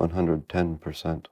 110%.